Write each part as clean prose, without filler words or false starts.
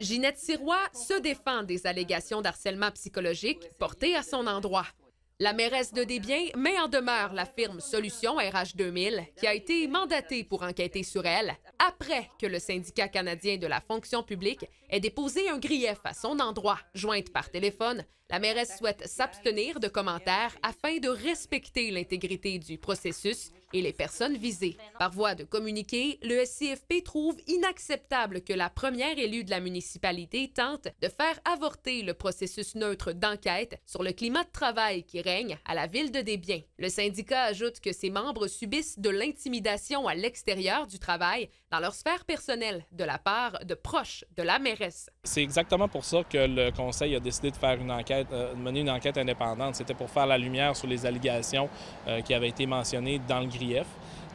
Ginette Sirois se défend des allégations d'harcèlement psychologique portées à son endroit. La mairesse de Desbiens met en demeure la firme Solution RH2000 qui a été mandatée pour enquêter sur elle après que le Syndicat canadien de la fonction publique ait déposé un grief à son endroit. Jointe par téléphone, la mairesse souhaite s'abstenir de commentaires afin de respecter l'intégrité du processus et les personnes visées. Par voie de communiqué, le SCFP trouve inacceptable que la première élue de la municipalité tente de faire avorter le processus neutre d'enquête sur le climat de travail qui règne à la ville de Desbiens. Le syndicat ajoute que ses membres subissent de l'intimidation à l'extérieur du travail dans leur sphère personnelle de la part de proches de la mairesse. C'est exactement pour ça que le conseil a décidé de faire une enquête, de mener une enquête indépendante. C'était pour faire la lumière sur les allégations qui avaient été mentionnées dans le grief.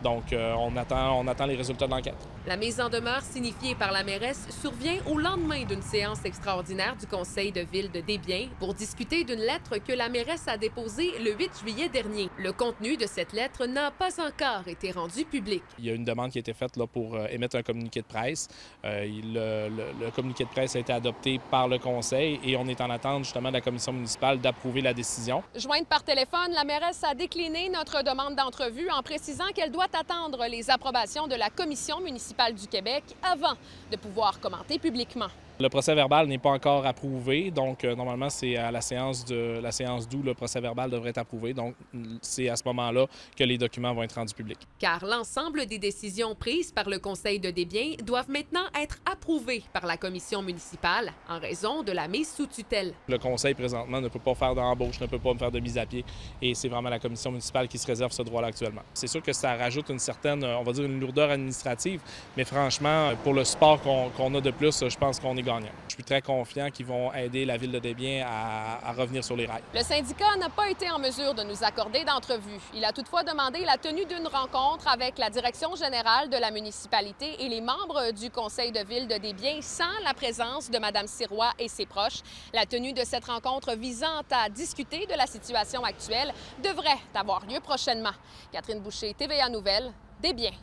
Donc, on attend les résultats de l'enquête. La mise en demeure signifiée par la mairesse survient au lendemain d'une séance extraordinaire du conseil de ville de Desbiens pour discuter d'une lettre que la mairesse a déposée le 8 juillet dernier. Le contenu de cette lettre n'a pas encore été rendu public. Il y a une demande qui a été faite là, pour émettre un communiqué de presse. Le communiqué de presse a été adopté par le conseil et on est en attente justement de la commission municipale d'approuver la décision. Jointe par téléphone, la mairesse a décliné notre demande d'entrevue en précisant qu'elle doit attendre les approbations de la Commission municipale du Québec avant de pouvoir commenter publiquement. Le procès-verbal n'est pas encore approuvé, donc normalement c'est à la séance d'où le procès-verbal devrait être approuvé, donc c'est à ce moment-là que les documents vont être rendus publics. Car l'ensemble des décisions prises par le Conseil de Desbiens doivent maintenant être approuvées par la Commission municipale en raison de la mise sous tutelle. Le Conseil présentement ne peut pas faire d'embauche, ne peut pas me faire de mise à pied et c'est vraiment la Commission municipale qui se réserve ce droit-là actuellement. C'est sûr que ça rajoute une certaine, on va dire une lourdeur administrative, mais franchement pour le support qu'on a de plus, je pense qu'on est gagnant. Je suis très confiant qu'ils vont aider la ville de Desbiens à revenir sur les rails. Le syndicat n'a pas été en mesure de nous accorder d'entrevue. Il a toutefois demandé la tenue d'une rencontre avec la direction générale de la municipalité et les membres du conseil de ville de Desbiens sans la présence de Mme Sirois et ses proches. La tenue de cette rencontre visant à discuter de la situation actuelle devrait avoir lieu prochainement. Catherine Boucher, TVA Nouvelles, Desbiens.